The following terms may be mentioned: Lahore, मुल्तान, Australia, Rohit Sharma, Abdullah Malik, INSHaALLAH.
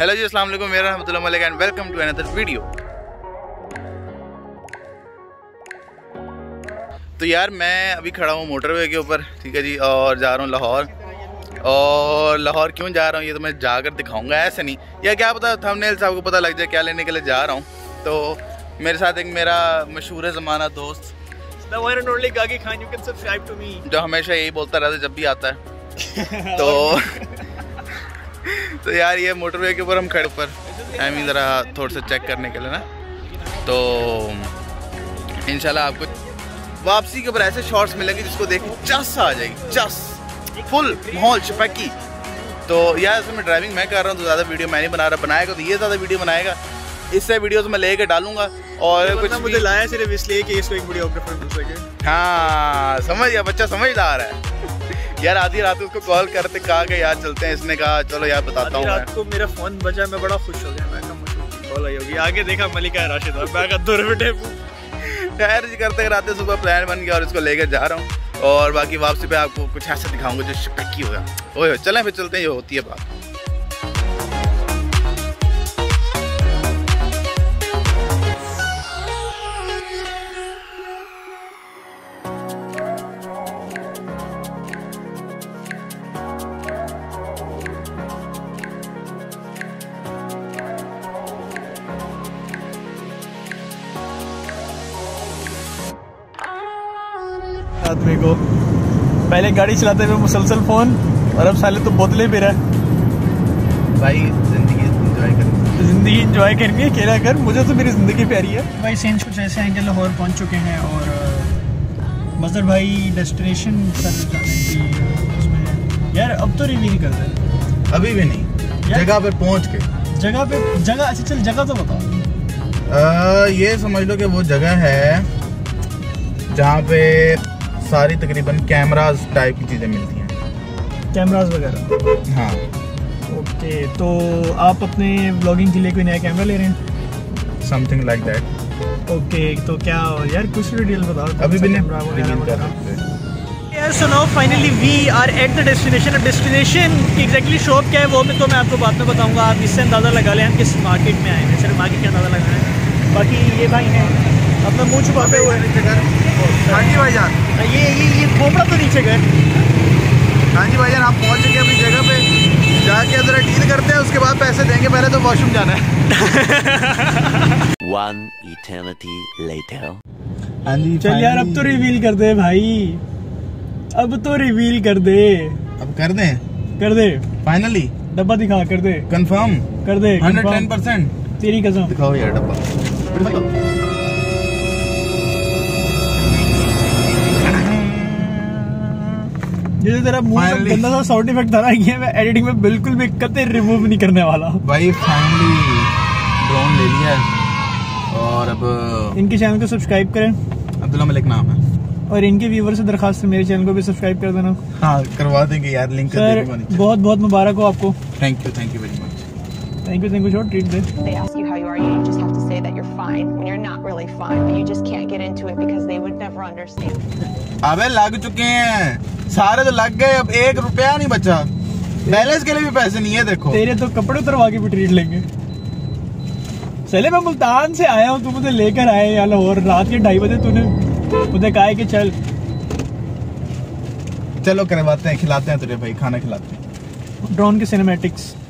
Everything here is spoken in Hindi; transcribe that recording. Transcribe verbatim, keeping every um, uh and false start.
हेलो जी, अस्सलाम वालेकुम। मेरा नाम Abdullah Malik and welcome to another video. तो यार मैं अभी खड़ा हूँ मोटरवे के ऊपर, ठीक है जी, और जा रहा हूँ लाहौर। और लाहौर क्यों जा रहा हूँ ये तो मैं जाकर दिखाऊंगा, ऐसे नहीं या क्या पता थंबनेल से आपको पता लग जाए क्या लेने के लिए जा रहा हूँ। तो मेरे साथ एक मेरा मशहूर ज़माना दोस्त जो हमेशा यही बोलता रहता है जब भी आता है। तो तो यार ये मोटरवे के ऊपर हम खड़े पर आई मीन ज़रा थोड़ा सा चेक करने के लिए ना, तो इंशाल्लाह आपको वापसी के ऊपर ऐसे शॉर्ट्स मिलेंगे जिसको देख के चस आ जाएगी, चस फुल माहौल शपैकी। तो यार इसमें ड्राइविंग मैं कर रहा हूँ तो ज़्यादा वीडियो मैं नहीं बना रहा, बनाएगा तो ये ज़्यादा वीडियो बनाएगा, इससे वीडियोस मैं लेके डालूंगा। और कुछ मुझे लाया सिर्फ इसलिए कि इसको एक वीडियोग्राफर मिल सके। हाँ समझ गया, बच्चा समझदार है यार। आधी रात उसको कॉल करते कहा कि यार चलते हैं, इसने कहा चलो यार बताता हूँ। रात को मेरा फोन बजा, मैं बड़ा खुश हो गया, मैं कहा कॉल आई होगी। आगे देखा मलिका राशिद, मैं कहा दूर बेटे टायर जी करते कराते सुबह प्लान बन गया और इसको लेकर जा रहा हूँ। और बाकी वापसी पे आपको कुछ ऐसा दिखाऊंगा जो शपैकी होगा। ओए चलें फिर, चलते हैं, ये होती है बात। आदमी को पहले गाड़ी चलाते हुए मुसलसल फोन, और अब साले तो बोतलें पी रहा है। भाई जिंदगी एंजॉय कर, जिंदगी एंजॉय करनी है, खेला कर। मुझे तो मेरी जिंदगी प्यारी है भाई। सीन्स कुछ ऐसे हैं कि लाहौर पहुंच चुके हैं और मज़र भाई डेस्टिनेशन पर जाने की उसमें यार अब तो रिव्यू नहीं करते, अभी भी नहीं। जगह पर पहुँच के जगह पे जगह अच्छा चल जगह तो बताओ, ये समझ लो कि वो जगह है जहाँ पे सारी तकरीबन कैमराज टाइप की चीज़ें मिलती हैं, कैमराज वगैरह। हाँ ओके। तो आप अपने ब्लॉगिंग के लिए कोई नया कैमरा ले रहे हैं? Something like that. ओके तो क्या यार कुछ डिटेल बताओ। अभी भी नहीं। सुनो, finally we are at the destination. अब डेस्टिनेशन की एग्जैक्टली शॉप क्या है वो मैं तो मैं आपको बाद में बताऊँगा। आप इससे अंदाज़ा लगा लें हम किस मार्केट में आए हैं, सिर्फ मार्केट का अंदाज़ा लगाना है। बाकी ये भाई हैं अपना मुँह छुपाते हुए। हाँ जी भाईजान, ये ये ये कोबरा तो नीचे गए। हाँ जी भाईजान, आप पहुँच चुके हैं अपनी जगह पे, जाके जरा डील करते हैं, उसके बाद पैसे देंगे। पहले तो वॉशरूम जाना है। One eternity later. हाँ जी चल यार अब तो रिवील कर दे भाई, अब तो रिवील कर दे। अब कर दे कर दे फाइनली डब्बा दिखा, कर दे कंफर्म कर दे हंड्रेड टेन परसेंट। तेरी कसम दिखाओ यार डब्बा। जैसे तेरा मुंह गंदा सा साउंड इफेक्ट आ रहा है, मैं एडिटिंग में बिल्कुल भी कतई रिमूव नहीं करने वाला भाई। फाइनली ड्रोन ले लिया है और अब इनके चैनल को सब्सक्राइब करें, अब्दुल्ला मलिक नाम है। और इनके व्यूवर से दरखास्त है मेरे चैनल को भी सब्सक्राइब कर देना। हाँ करवा देंगे यार, लिंक कर देंगे। बहुत बहुत मुबारक हो आपको। Thank you thank you very much. Thank you thank you short treat दे। अबे लग चुके हैं सारे, तो लग गए, अब एक रुपया नहीं बचा। बैलेंस के लिए भी पैसे नहीं है। देखो तेरे तो कपड़े उतरवा के भी ट्रीट लेंगे। चले मैं मुल्तान से आया हूँ, तू मुझे लेकर आए यार लाहौर। रात के ढाई बजे तूने मुझे कहा कि चल चलो करवाते हैं, खिलाते हैं तुझे भाई, खाना खिलाते हैं। ड्रोन के सिनेमैटिक्स